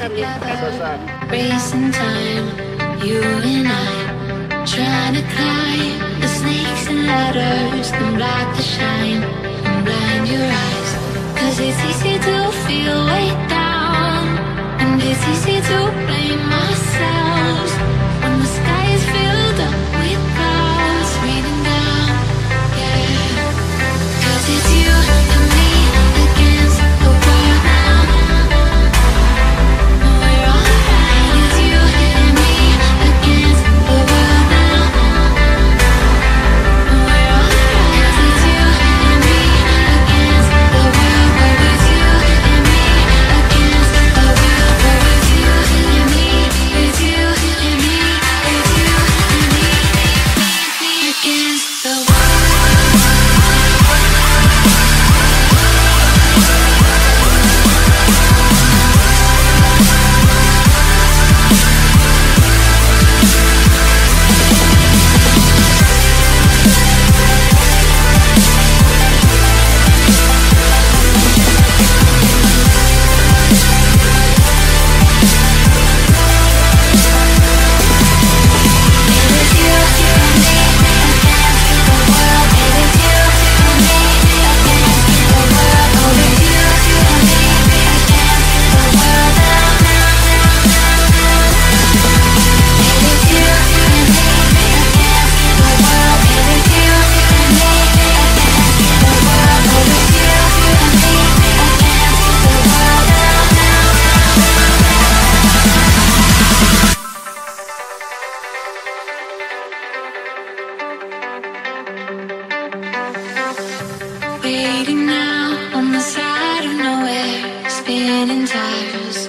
Racing time, you and I, trying to climb the snakes and ladders, the block to shine, and blind your eyes. Cause it's easy to feel way down, and it's easy to blame ourselves. When the sky is filled up with clouds, raining down, yeah. Cause it's you and me against the world now. Waiting now on the side of nowhere, spinning tires.